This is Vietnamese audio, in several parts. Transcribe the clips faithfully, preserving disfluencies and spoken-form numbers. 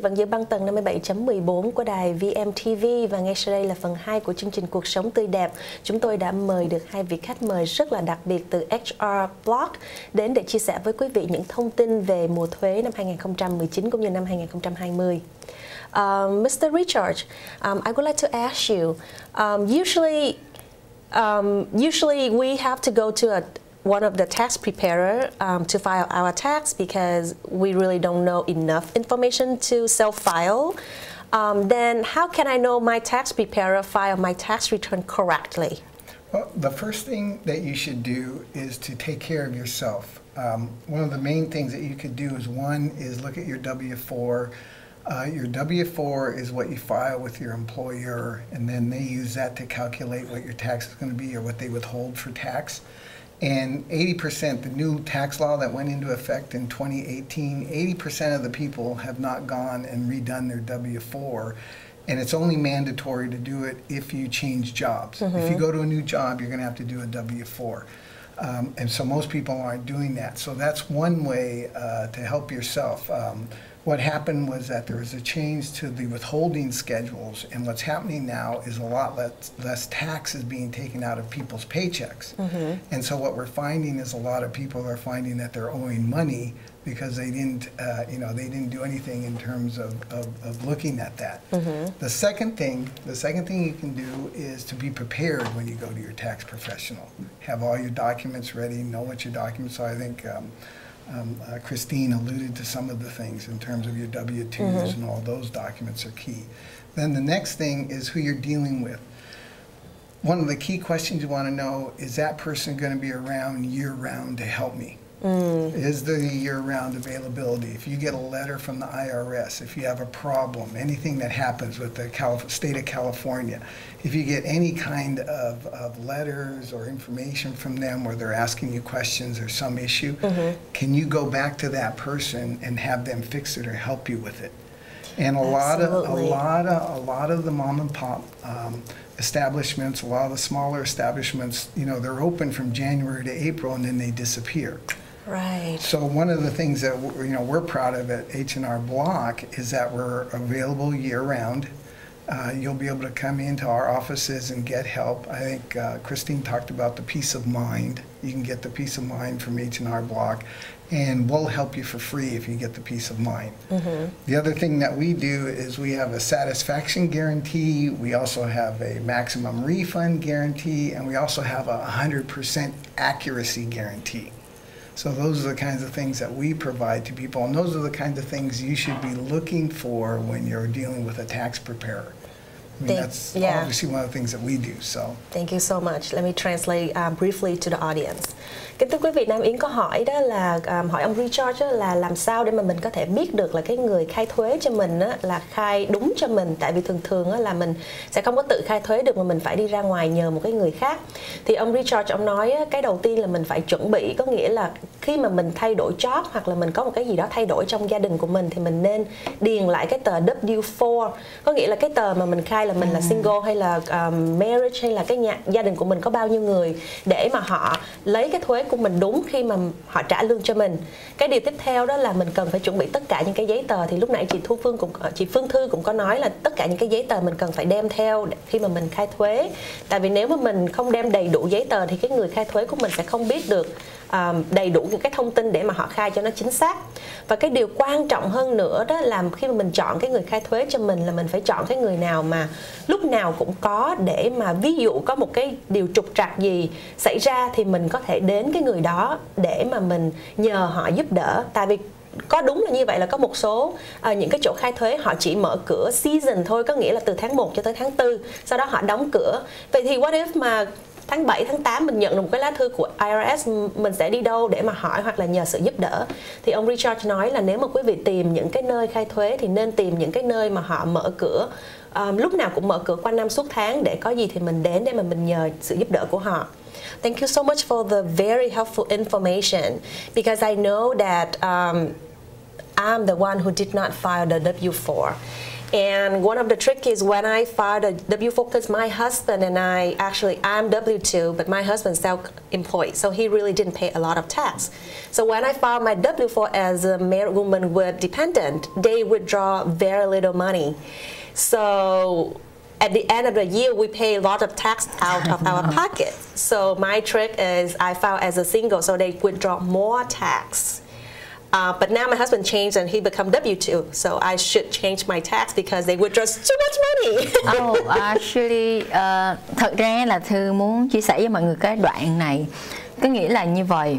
vị vẫn giữ băng tầng năm mươi bảy chấm mười bốn của đài vê em tê vê và ngay sau đây là phần hai của chương trình Cuộc sống tươi đẹp. Chúng tôi đã mời được hai vị khách mời rất là đặc biệt từ hát e rờ Block đến để chia sẻ với quý vị những thông tin về mùa thuế năm hai nghìn không trăm mười chín cũng như năm hai nghìn không trăm hai mươi. Um, Mister Richard, um, I would like to ask you. Um, usually, um, usually we have to go to a, one of the tax preparer um, to file our tax because we really don't know enough information to self-file. Um, then, how can I know my tax preparer file my tax return correctly? Well, the first thing that you should do is to take care of yourself. Um, one of the main things that you could do is one is look at your W four. Uh, your W four is what you file with your employer, and then they use that to calculate what your tax is going to be or what they withhold for tax. And eighty percent, the new tax law that went into effect in twenty eighteen, eighty percent of the people have not gone and redone their W four. And it's only mandatory to do it if you change jobs. Mm-hmm. If you go to a new job, you're going to have to do a W four. Um, and so most people aren't doing that. So that's one way uh, to help yourself. Um, what happened was that there was a change to the withholding schedules, and what's happening now is a lot less, less tax is being taken out of people's paychecks. Mm-hmm. And so what we're finding is a lot of people are finding that they're owing money because they didn't, uh, you know, they didn't do anything in terms of, of, of looking at that. Mm-hmm. The second thing, the second thing you can do is to be prepared when you go to your tax professional. Have all your documents ready, know what your documents are. I think um, um, uh, Christine alluded to some of the things in terms of your W twos mm-hmm. and all those documents are key. Then the next thing is who you're dealing with. One of the key questions you want to know, is that person going to be around year-round to help me? Mm. Is the year-round availability? If you get a letter from the I R S, if you have a problem, anything that happens with the Calif state of California, if you get any kind of, of letters or information from them where they're asking you questions or some issue, mm-hmm. can you go back to that person and have them fix it or help you with it? And a lot of, a lot of, a lot of the mom and pop um, establishments, a lot of the smaller establishments, you know, they're open from January to April and then they disappear. Right. So one of the things that you know we're proud of at H and R Block is that we're available year-round. Uh, you'll be able to come into our offices and get help. I think uh, Christine talked about the peace of mind. You can get the peace of mind from H and R Block, and we'll help you for free if you get the peace of mind. Mm-hmm. The other thing that we do is we have a satisfaction guarantee. We also have a maximum refund guarantee, and we also have a one hundred percent accuracy guarantee. So those are the kinds of things that we provide to people, and those are the kinds of things you should be looking for when you're dealing with a tax preparer. I mean, Thank, that's yeah. obviously one of the things that we do. So. Thank you so much. Let me translate um, briefly to the audience. Kính thưa quý vị, Nam Yến có hỏi đó là um, hỏi ông Richard là làm sao để mà mình có thể biết được là cái người khai thuế cho mình á, là khai đúng cho mình, tại vì thường thường á, là mình sẽ không có tự khai thuế được mà mình phải đi ra ngoài nhờ một cái người khác. Thì ông Richard ông nói á, cái đầu tiên là mình phải chuẩn bị, có nghĩa là khi mà mình thay đổi job hoặc là mình có một cái gì đó thay đổi trong gia đình của mình thì mình nên điền lại cái tờ W four, có nghĩa là cái tờ mà mình khai là mình là single hay là um, marriage hay là cái nhà, gia đình của mình có bao nhiêu người, để mà họ lấy cái thuế của mình đúng khi mà họ trả lương cho mình. Cái điều tiếp theo đó là mình cần phải chuẩn bị tất cả những cái giấy tờ, thì lúc nãy chị Thu Phương cũng chị Phương Thư cũng có nói là tất cả những cái giấy tờ mình cần phải đem theo khi mà mình khai thuế. Tại vì nếu mà mình không đem đầy đủ giấy tờ thì cái người khai thuế của mình sẽ không biết được um, đầy đủ những cái thông tin để mà họ khai cho nó chính xác. Và cái điều quan trọng hơn nữa đó là khi mà mình chọn cái người khai thuế cho mình là mình phải chọn cái người nào mà lúc nào cũng có, để mà ví dụ có một cái điều trục trặc gì xảy ra thì mình có thể đến cái người đó để mà mình nhờ họ giúp đỡ. Tại vì có đúng là như vậy, là có một số à, những cái chỗ khai thuế họ chỉ mở cửa season thôi, có nghĩa là từ tháng một cho tới tháng tư, sau đó họ đóng cửa. Vậy thì what if mà tháng bảy, tháng tám mình nhận được một cái lá thư của I R S, mình sẽ đi đâu để mà hỏi hoặc là nhờ sự giúp đỡ? Thì ông Richard nói là nếu mà quý vị tìm những cái nơi khai thuế thì nên tìm những cái nơi mà họ mở cửa, um, lúc nào cũng mở cửa quanh năm suốt tháng, để có gì thì mình đến để mà mình nhờ sự giúp đỡ của họ. Thank you so much for the very helpful information, because I know that um, I'm the one who did not file the W four. And one of the tricks is when I filed a W four, because my husband and I, actually I'm W two, but my husband's self-employed, so he really didn't pay a lot of tax. So when I filed my W four as a married woman with dependent, they withdraw very little money. So at the end of the year, we pay a lot of tax out of our pocket. So my trick is I filed as a single, so they withdraw more tax. Uh, but now my husband changed and he become W two, so I should change my tax because they would just too much money. Oh, actually, uh, thật ra là Thư muốn chia sẻ với mọi người cái đoạn này. Có nghĩa là như vậy.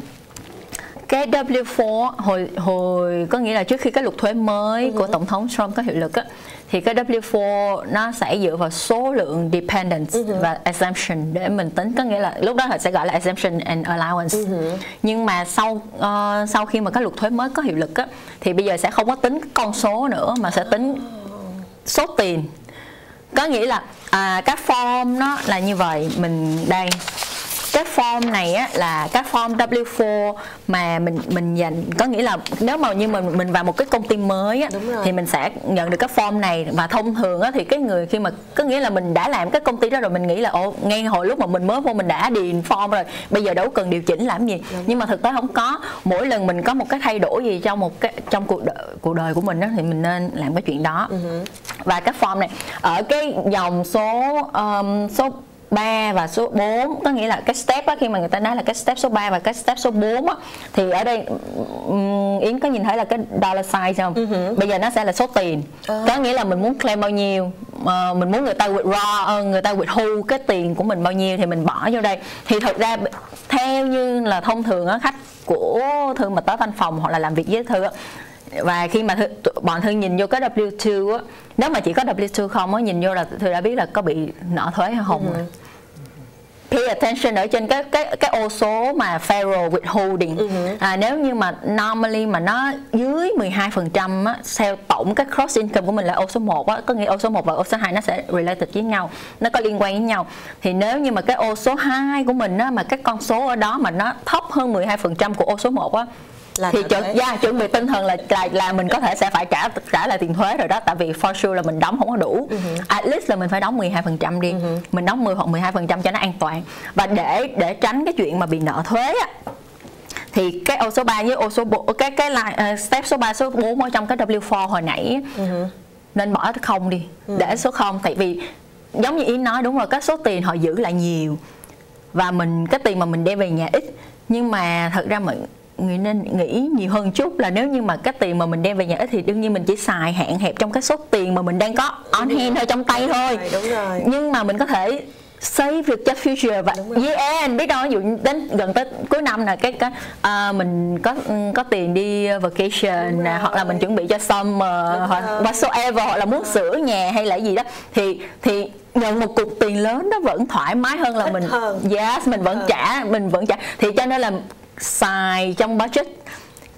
Cái W four hồi hồi có nghĩa là trước khi cái luật thuế mới uh -huh. của tổng thống Trump có hiệu lực á, thì cái W four nó sẽ dựa vào số lượng dependents uh -huh. và exemption để mình tính, có nghĩa là lúc đó họ sẽ gọi là exemption and allowance. Uh -huh. Nhưng mà sau uh, sau khi mà cái luật thuế mới có hiệu lực á, thì bây giờ sẽ không có tính con số nữa mà sẽ tính số tiền. Có nghĩa là à, các form nó là như vậy, mình đây. Cái form này á, là các form W four mà mình mình dành, có nghĩa là nếu mà như mình mình vào một cái công ty mới á, thì mình sẽ nhận được cái form này. Và thông thường á, thì cái người khi mà có nghĩa là mình đã làm cái công ty đó rồi, mình nghĩ là ồ, ngay hồi lúc mà mình mới vô mình đã điền form rồi, bây giờ đâu cần điều chỉnh làm gì. Đúng. Nhưng mà thực tế không có, mỗi lần mình có một cái thay đổi gì trong một cái trong cuộc đời, cuộc đời của mình á, thì mình nên làm cái chuyện đó. Uh-huh. Và các form này ở cái dòng số um, số ba và số bốn, có nghĩa là cái step á, khi mà người ta nói là cái step số ba và cái step số bốn á, thì ở đây um, Yến có nhìn thấy là cái dollar sign không? Uh-huh. Bây giờ nó sẽ là số tiền. Uh-huh. Có nghĩa là mình muốn claim bao nhiêu, uh, mình muốn người ta withdraw, người ta withhold cái tiền của mình bao nhiêu thì mình bỏ vô đây. Thì thật ra theo như là thông thường á, khách của Thư mà tới văn phòng hoặc là làm việc với Thư á, và khi mà thư, bọn Thư nhìn vô cái W two á, nếu mà chỉ có W two không á, nhìn vô là Thư đã biết là có bị nợ thuế hay không. Uh-huh. Pay attention ở trên cái cái cái ô số mà federal withholding. Uh-huh. À, nếu như mà normally mà nó dưới mười hai phần trăm á, theo tổng cái cross income của mình là ô số một á, có nghĩa ô số một và ô số hai nó sẽ related với nhau, nó có liên quan với nhau. Thì nếu như mà cái ô số hai của mình á, mà cái con số ở đó mà nó thấp hơn mười hai phần trăm của ô số một á, là thì chuẩn, yeah, chuẩn bị tinh thần là, là là mình có thể sẽ phải trả trả lại tiền thuế rồi đó, tại vì for sure là mình đóng không có đủ. Uh-huh. At least là mình phải đóng mười hai phần trăm đi. Uh-huh. Mình đóng mười hoặc mười hai phần trăm cho nó an toàn. Và để để tránh cái chuyện mà bị nợ thuế á, thì cái ô số ba với ô số bốn, cái cái line, uh, step số ba, số bốn ở trong cái W four hồi nãy, uh-huh, nên bỏ không đi. Uh-huh. Để số không, tại vì giống như Yến nói, đúng rồi, cái số tiền họ giữ lại nhiều và mình cái tiền mà mình đem về nhà ít, nhưng mà thật ra mình người nên nghĩ nhiều hơn chút, là nếu như mà cái tiền mà mình đem về nhà ít thì đương nhiên mình chỉ xài hạn hẹp trong cái số tiền mà mình đang có on hand thôi, trong tay thôi. Đúng rồi. Nhưng mà mình có thể save được cho future và yeah, biết đâu ví dụ đến gần tới cuối năm là cái, cái uh, mình có có tiền đi vacation nè, hoặc là mình chuẩn bị cho summer hoặc whatsoever, hoặc là muốn sửa nhà hay là gì đó, thì thì nhận một cục tiền lớn nó vẫn thoải mái hơn là mình yes, mình vẫn trả mình vẫn trả thì cho nên là xài trong budget,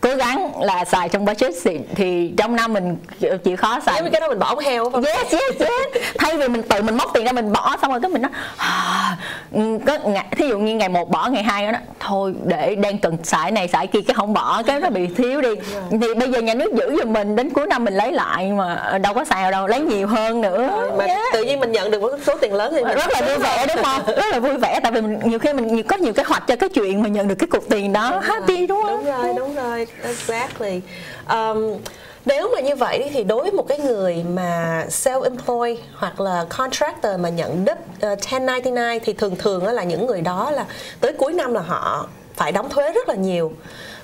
cố gắng là xài trong budget thì, thì trong năm mình chịu, chịu khó xài. Nếu cái đó mình bỏ ống heo không? Yes, yes, yes. Thay vì mình tự mình móc tiền ra mình bỏ, xong rồi cái mình nói à, có ngày, thí dụ như ngày một bỏ, ngày hai đó thôi, để đang cần xài này xài kia cái không bỏ, cái nó bị thiếu đi. Thì bây giờ nhà nước giữ giùm mình, đến cuối năm mình lấy lại mà đâu có xài đâu, lấy nhiều hơn nữa. Mà yeah, tự nhiên mình nhận được một số tiền lớn thì mình rất là vui vẻ, đúng không? Rất là vui vẻ, tại vì mình nhiều khi mình có nhiều cái hoạch cho cái chuyện mà nhận được cái cục tiền đó, happy, đúng không? Đúng rồi, đúng rồi. Exactly. Um, nếu mà như vậy thì đối với một cái người mà self-employed hoặc là contractor mà nhận đất mười chín chín thì thường thường là những người đó là tới cuối năm là họ phải đóng thuế rất là nhiều.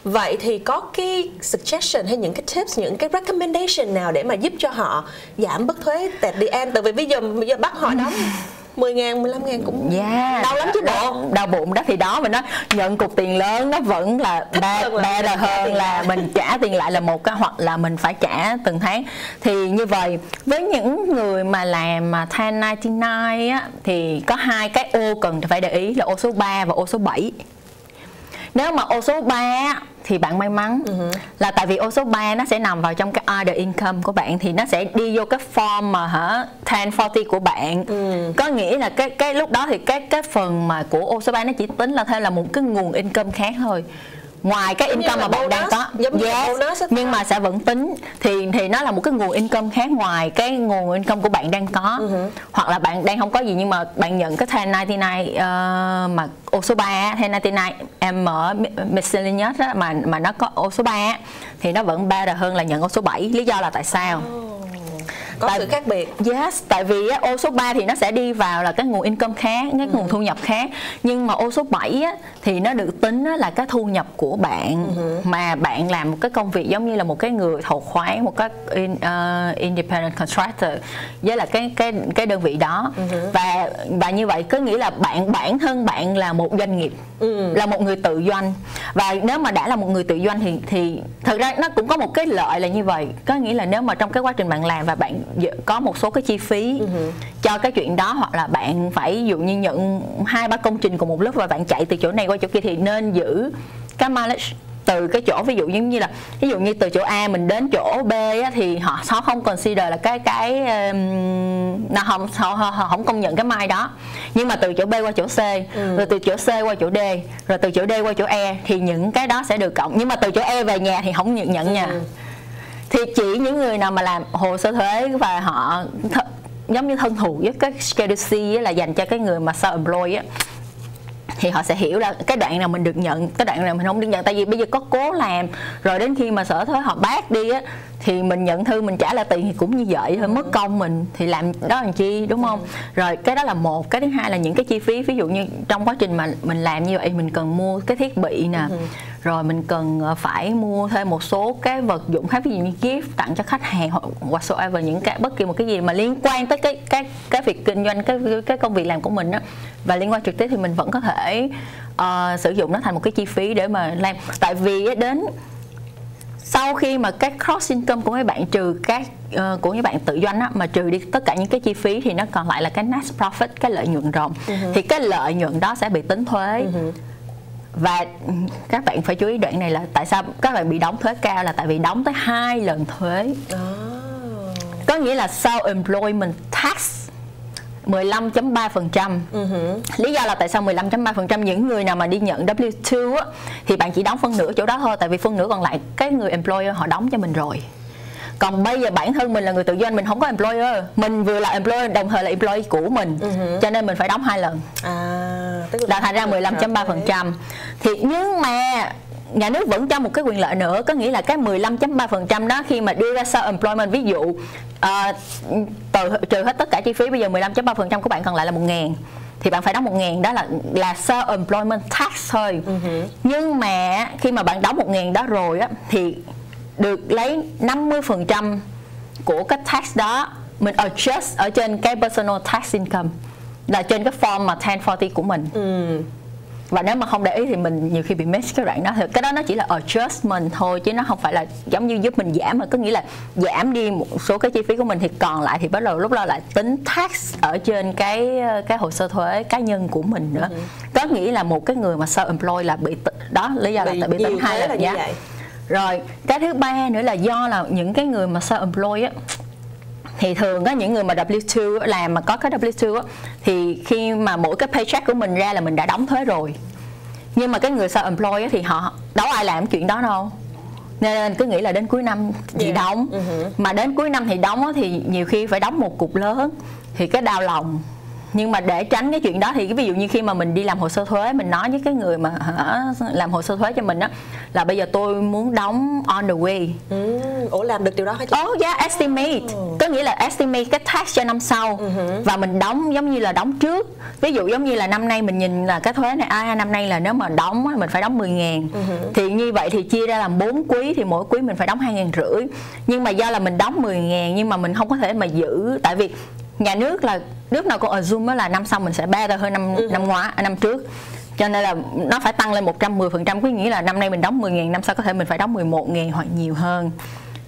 Vậy thì có cái suggestion hay những cái tips, những cái recommendation nào để mà giúp cho họ giảm bớt thuế at the end? Tại vì bây giờ, bây giờ bắt họ đóng mười ngàn, mười lăm ngàn cũng yeah, đau lắm chứ bộ. Đau bụng đó, thì đó mình nói nhận cục tiền lớn nó vẫn là better hơn là mình trả tiền lại là một cái, hoặc là mình phải trả từng tháng. Thì như vậy với những người mà làm mà mười chín chín á, thì có hai cái ô cần phải để ý là ô số ba và ô số bảy. Nếu mà ô số ba thì bạn may mắn, uh-huh, là tại vì ô số ba nó sẽ nằm vào trong cái other income của bạn, thì nó sẽ đi vô cái form mà hả mười bốn mươi của bạn. Uh-huh. Có nghĩa là cái cái lúc đó thì cái cái phần mà của ô số ba nó chỉ tính là thêm là một cái nguồn income khác thôi. ngoài cái income mà bạn đang có, yes, nhưng mà sẽ vẫn tính thì thì nó là một cái nguồn income khác ngoài cái nguồn income của bạn đang có. Uh-huh. Hoặc là bạn đang không có gì nhưng mà bạn nhận cái mười chín chín uh, mà ô số ba, mười chín chín em miscellaneous đó, mà mà nó có ô số ba thì nó vẫn better hơn là nhận ô số bảy. Lý do là tại sao? Oh. Có tại, sự khác biệt. Yes, tại vì á, ô số ba thì nó sẽ đi vào là cái nguồn income khác, cái ừ. nguồn thu nhập khác. Nhưng mà ô số bảy á, thì nó được tính á, là cái thu nhập của bạn. Ừ. Mà bạn làm một cái công việc giống như là một cái người thầu khoán, một cái in, uh, independent contractor với là cái cái cái đơn vị đó. Ừ. Và và như vậy có nghĩa là bạn bản thân bạn là một doanh nghiệp, ừ. là một người tự doanh. Và nếu mà đã là một người tự doanh thì thì thực ra nó cũng có một cái lợi là như vậy. Có nghĩa là nếu mà trong cái quá trình bạn làm và bạn có một số cái chi phí uh-huh. cho cái chuyện đó, hoặc là bạn phải ví dụ như nhận hai ba công trình cùng một lúc và bạn chạy từ chỗ này qua chỗ kia, thì nên giữ cái mileage từ cái chỗ ví dụ như là ví dụ như từ chỗ A mình đến chỗ B á, thì họ họ không consider là cái cái nó không họ, họ, họ không công nhận cái mile đó. Nhưng mà từ chỗ B qua chỗ C, ừ. rồi từ chỗ C qua chỗ D, rồi từ chỗ D qua chỗ E thì những cái đó sẽ được cộng. Nhưng mà từ chỗ E về nhà thì không nhận nhận nhà. Ừ. Thì chỉ những người nào mà làm hồ sơ thuế và họ th giống như thân thuộc với cái schedule C ấy, là dành cho cái người mà self employed ấy, thì họ sẽ hiểu là cái đoạn nào mình được nhận, cái đoạn nào mình không được nhận. Tại vì bây giờ có cố làm rồi đến khi mà sở thuế họ bác đi ấy, thì mình nhận thư mình trả lại tiền thì cũng như vậy thôi, mất công mình thì làm đó làm chi, đúng không? Rồi cái đó là một. Cái thứ hai là những cái chi phí, ví dụ như trong quá trình mà mình làm như vậy mình cần mua cái thiết bị nè, rồi mình cần phải mua thêm một số cái vật dụng khác, ví dụ như gift tặng cho khách hàng hoặc whatsoever, những cái bất kỳ một cái gì mà liên quan tới cái cái cái việc kinh doanh, cái cái công việc làm của mình đó và liên quan trực tiếp, thì mình vẫn có thể uh, sử dụng nó thành một cái chi phí để mà làm. Tại vì đến sau khi mà các cross income của mấy bạn trừ các uh, của mấy bạn tự doanh á, mà trừ đi tất cả những cái chi phí thì nó còn lại là cái net profit, cái lợi nhuận ròng. Uh-huh. Thì cái lợi nhuận đó sẽ bị tính thuế. Uh-huh. Và các bạn phải chú ý đoạn này là tại sao các bạn bị đóng thuế cao, là tại vì đóng tới hai lần thuế. Oh. Có nghĩa là self-employment tax mười lăm phẩy ba phần trăm. Uh-huh. Lý do là tại sao mười lăm phẩy ba phần trăm? Những người nào mà đi nhận W hai á, thì bạn chỉ đóng phân nửa chỗ đó thôi, tại vì phân nửa còn lại cái người employer họ đóng cho mình rồi. Còn bây giờ bản thân mình là người tự doanh, mình không có employer, mình vừa là employer đồng thời là employee của mình, uh-huh. cho nên mình phải đóng hai lần. À, tức là thành ra mười lăm phẩy ba phần trăm. Thì nhưng mà nhà nước vẫn cho một cái quyền lợi nữa, có nghĩa là cái mười lăm phẩy ba phần trăm đó khi mà đưa ra self-employment, ví dụ uh, từ, trừ hết tất cả chi phí, bây giờ mười lăm phẩy ba phần trăm của bạn còn lại là một ngàn thì bạn phải đóng một ngàn, đó là là self-employment tax thôi. Uh-huh. Nhưng mà khi mà bạn đóng một ngàn đó rồi á, thì được lấy năm mươi phần trăm của cái tax đó mình adjust ở trên cái personal tax income, là trên cái form mà mười bốn mươi của mình. Ừ. Và nếu mà không để ý thì mình nhiều khi bị miss cái đoạn đó. Thì cái đó nó chỉ là adjustment thôi, chứ nó không phải là giống như giúp mình giảm, mà có nghĩa là giảm đi một số cái chi phí của mình thì còn lại thì bắt đầu lúc đó lại tính tax ở trên cái cái hồ sơ thuế cá nhân của mình nữa. Ừ. Có nghĩa là một cái người mà self-employed là bị đó, lý do là tại bị tính hai lần giá. Rồi cái thứ ba nữa là do là những cái người mà self-employed á, thì thường có những người mà W hai làm mà có cái W hai á, thì khi mà mỗi cái paycheck của mình ra là mình đã đóng thuế rồi. Nhưng mà cái người self-employed á, thì họ đâu ai làm chuyện đó đâu, nên cứ nghĩ là đến cuối năm thì yeah. đóng. Uh-huh. Mà đến cuối năm thì đóng á, thì nhiều khi phải đóng một cục lớn thì cái đau lòng. Nhưng mà để tránh cái chuyện đó thì ví dụ như khi mà mình đi làm hồ sơ thuế, mình nói với cái người mà làm hồ sơ thuế cho mình á, là bây giờ tôi muốn đóng on the way. Ừ, ủa làm được điều đó hả chị? Oh yeah, estimate. Oh. Có nghĩa là estimate cái tax cho năm sau. Uh-huh. Và mình đóng giống như là đóng trước. Ví dụ giống như là năm nay mình nhìn là cái thuế này, à, năm nay là nếu mà đóng mình phải đóng mười ngàn. Uh-huh. Thì như vậy thì chia ra làm bốn quý, thì mỗi quý mình phải đóng hai ngàn rưỡi. Nhưng mà do là mình đóng mười ngàn nhưng mà mình không có thể mà giữ, tại vì nhà nước là nước nào cũng assume là năm sau mình sẽ better hơn năm ừ. năm ngoái, năm trước, cho nên là nó phải tăng lên một trăm mười phần trăm, có nghĩa là năm nay mình đóng mười ngàn, năm sau có thể mình phải đóng mười một ngàn hoặc nhiều hơn.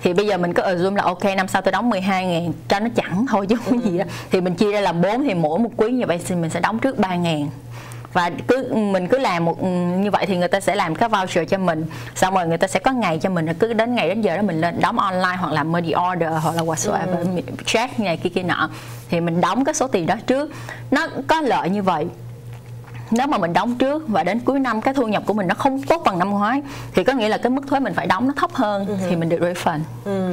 Thì bây giờ mình cứ assume là ok, năm sau tôi đóng mười hai ngàn cho nó chẳng thôi chứ không ừ. gì đó, thì mình chia ra làm bốn, thì mỗi một quý như vậy thì mình sẽ đóng trước ba ngàn. Và cứ mình cứ làm một như vậy thì người ta sẽ làm cái voucher cho mình, xong rồi người ta sẽ có ngày cho mình, cứ đến ngày đến giờ đó mình lên đóng online hoặc là money order hoặc là whatsoever, ừ. check này kia kia nọ, thì mình đóng cái số tiền đó trước, nó có lợi như vậy. nếu mà mình đóng trước và đến cuối năm cái thu nhập của mình nó không tốt bằng năm ngoái thì có nghĩa là cái mức thuế mình phải đóng nó thấp hơn, ừ. thì mình được refund, ừ.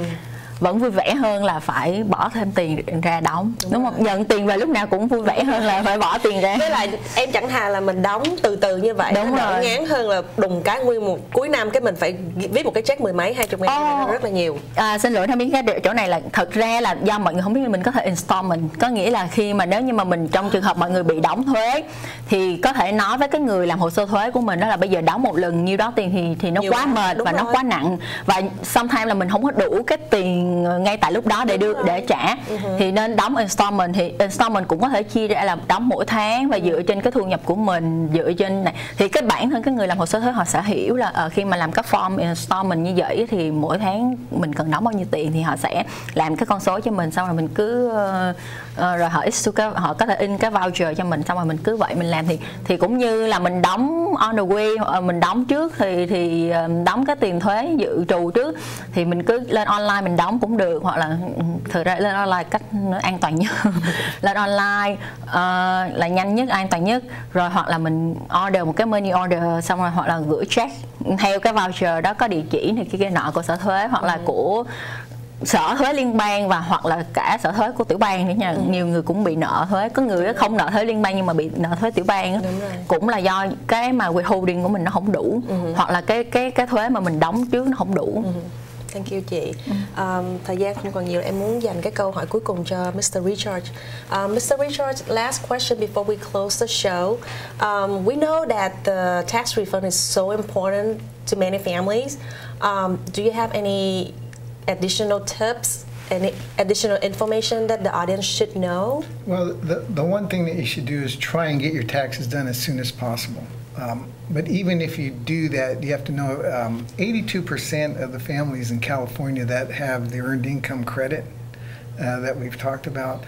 vẫn vui vẻ hơn là phải bỏ thêm tiền ra đóng, đúng, đúng không? Nhận tiền về lúc nào cũng vui vẻ hơn là phải bỏ tiền ra. Thế là em chẳng thà là mình đóng từ từ như vậy, đúng nó rồi, ngán hơn là đùng cái nguyên một cuối năm cái mình phải viết một cái check mười mấy hai chục ngàn, oh. rất là nhiều. À, xin lỗi Thanh Yến, cái chỗ này là thật ra là do mọi người không biết là mình có thể installment, có nghĩa là khi mà nếu như mà mình trong trường hợp mọi người bị đóng thuế thì có thể nói với cái người làm hồ sơ thuế của mình đó là bây giờ đóng một lần nhiêu đó tiền thì thì nó nhiều quá đó, mệt và rồi. nó quá nặng, và sometimes là mình không có đủ cái tiền ngay tại lúc đó để đưa để trả, uh-huh. thì nên đóng installment. Thì installment cũng có thể chia ra là đóng mỗi tháng và dựa trên cái thu nhập của mình, dựa trên này thì cái bản thân cái người làm hồ sơ thuế họ sẽ hiểu là uh, khi mà làm các form installment như vậy thì mỗi tháng mình cần đóng bao nhiêu tiền thì họ sẽ làm cái con số cho mình, xong rồi mình cứ uh, uh, rồi họ issue cái, họ có thể in cái voucher cho mình, xong rồi mình cứ vậy mình làm. Thì thì cũng như là mình đóng on the way, uh, mình đóng trước thì thì uh, đóng cái tiền thuế dự trù trước thì mình cứ lên online mình đóng cũng được, hoặc là thực ra lên online cách nó an toàn nhất lên online uh, là nhanh nhất, an toàn nhất rồi, hoặc là mình order một cái menu order xong rồi, hoặc là gửi check theo cái voucher đó có địa chỉ này kia nọ của sở thuế, hoặc là ừ. của sở thuế liên bang, và hoặc là cả sở thuế của tiểu bang nữa nha. ừ. Nhiều người cũng bị nợ thuế, có người không nợ thuế liên bang nhưng mà bị nợ thuế tiểu bang, cũng là do cái mà withholding của mình nó không đủ, ừ. hoặc là cái cái cái thuế mà mình đóng trước nó không đủ. ừ. Thank you chị. Um, thời gian không còn nhiều, em muốn dành cái câu hỏi cuối cùng cho mít-tơ Richard. Um, mít-tơ Richard, last question before we close the show. Um, we know that the tax refund is so important to many families. Um, do you have any additional tips, any additional information that the audience should know? Well, the, the one thing that you should do is try and get your taxes done as soon as possible. Um, but even if you do that, you have to know um, eighty-two percent of the families in California that have the earned income credit uh, that we've talked about,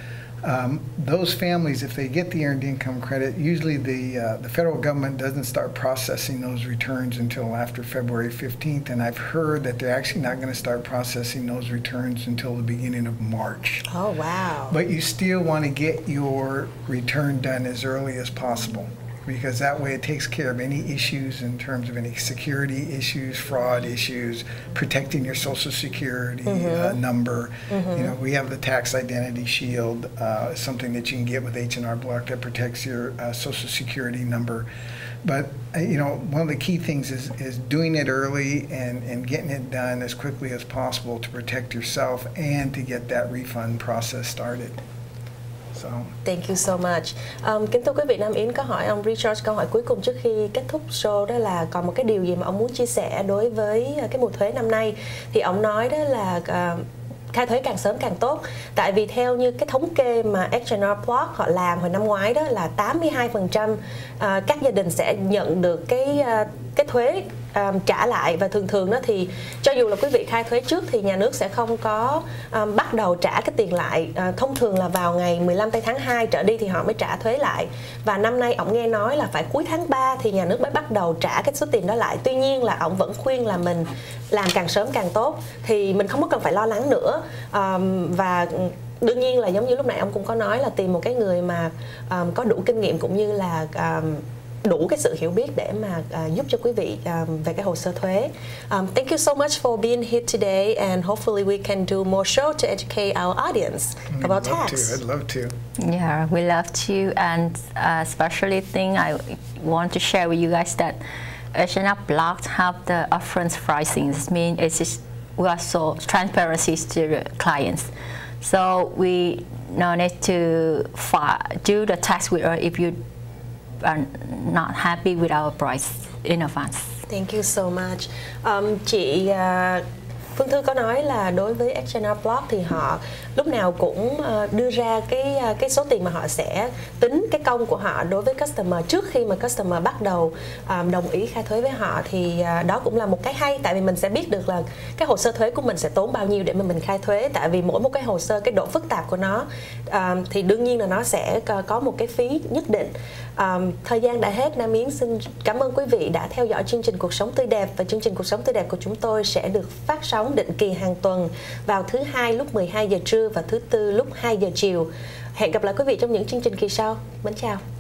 um, those families, if they get the earned income credit, usually the, uh, the federal government doesn't start processing those returns until after February fifteenth, and I've heard that they're actually not going to start processing those returns until the beginning of March. Oh, wow. But you still want to get your return done as early as possible, because that way it takes care of any issues in terms of any security issues, fraud issues, protecting your social security mm-hmm. uh, number. Mm-hmm. You know, we have the tax identity shield, uh, something that you can get with H and R Block that protects your uh, social security number. But, uh, you know, one of the key things is, is doing it early and, and getting it done as quickly as possible to protect yourself and to get that refund process started. Thank you so much. Um, kính thưa quý vị, Nam Yến có hỏi ông Richard câu hỏi cuối cùng trước khi kết thúc show, đó là còn một cái điều gì mà ông muốn chia sẻ đối với cái mùa thuế năm nay. Thì ông nói đó là uh, khai thuế càng sớm càng tốt, tại vì theo như cái thống kê mà H and R Block họ làm hồi năm ngoái đó là tám mươi hai phần trăm các gia đình sẽ nhận được cái cái thuế um, trả lại, và thường thường đó thì cho dù là quý vị khai thuế trước thì nhà nước sẽ không có um, bắt đầu trả cái tiền lại, uh, thông thường là vào ngày mười lăm tây tháng hai trở đi thì họ mới trả thuế lại, và năm nay ổng nghe nói là phải cuối tháng ba thì nhà nước mới bắt đầu trả cái số tiền đó lại. Tuy nhiên là ổng vẫn khuyên là mình làm càng sớm càng tốt thì mình không có cần phải lo lắng nữa, um, và đương nhiên là giống như lúc nãy ông cũng có nói là tìm một cái người mà um, có đủ kinh nghiệm cũng như là um, đủ cái sự hiểu biết để mà uh, giúp cho quý vị um, về cái hồ sơ thuế. Um, thank you so much for being here today, and hopefully we can do more show to educate our audience mm, about I'd love tax. To, I'd love to. Yeah, we love to, and uh, especially thing I want to share with you guys that H and R Block have the upfront pricing. This means it's just, we are so transparency to the clients. So we no need to do the tax withdrawal if you are not happy with our price in advance. Thank you so much. Um, chị uh, Phương Thư có nói là đối với H and R Block thì họ lúc nào cũng uh, đưa ra cái uh, cái số tiền mà họ sẽ tính cái công của họ đối với customer trước khi mà customer bắt đầu um, đồng ý khai thuế với họ, thì uh, đó cũng là một cái hay, tại vì mình sẽ biết được là cái hồ sơ thuế của mình sẽ tốn bao nhiêu để mà mình khai thuế, tại vì mỗi một cái hồ sơ cái độ phức tạp của nó um, thì đương nhiên là nó sẽ có một cái phí nhất định. Um, thời gian đã hết. Nam Yến xin cảm ơn quý vị đã theo dõi chương trình Cuộc Sống Tươi Đẹp, và chương trình Cuộc Sống Tươi Đẹp của chúng tôi sẽ được phát sóng định kỳ hàng tuần vào thứ hai lúc mười hai giờ trưa và thứ tư lúc hai giờ chiều. Hẹn gặp lại quý vị trong những chương trình kỳ sau. Mến chào.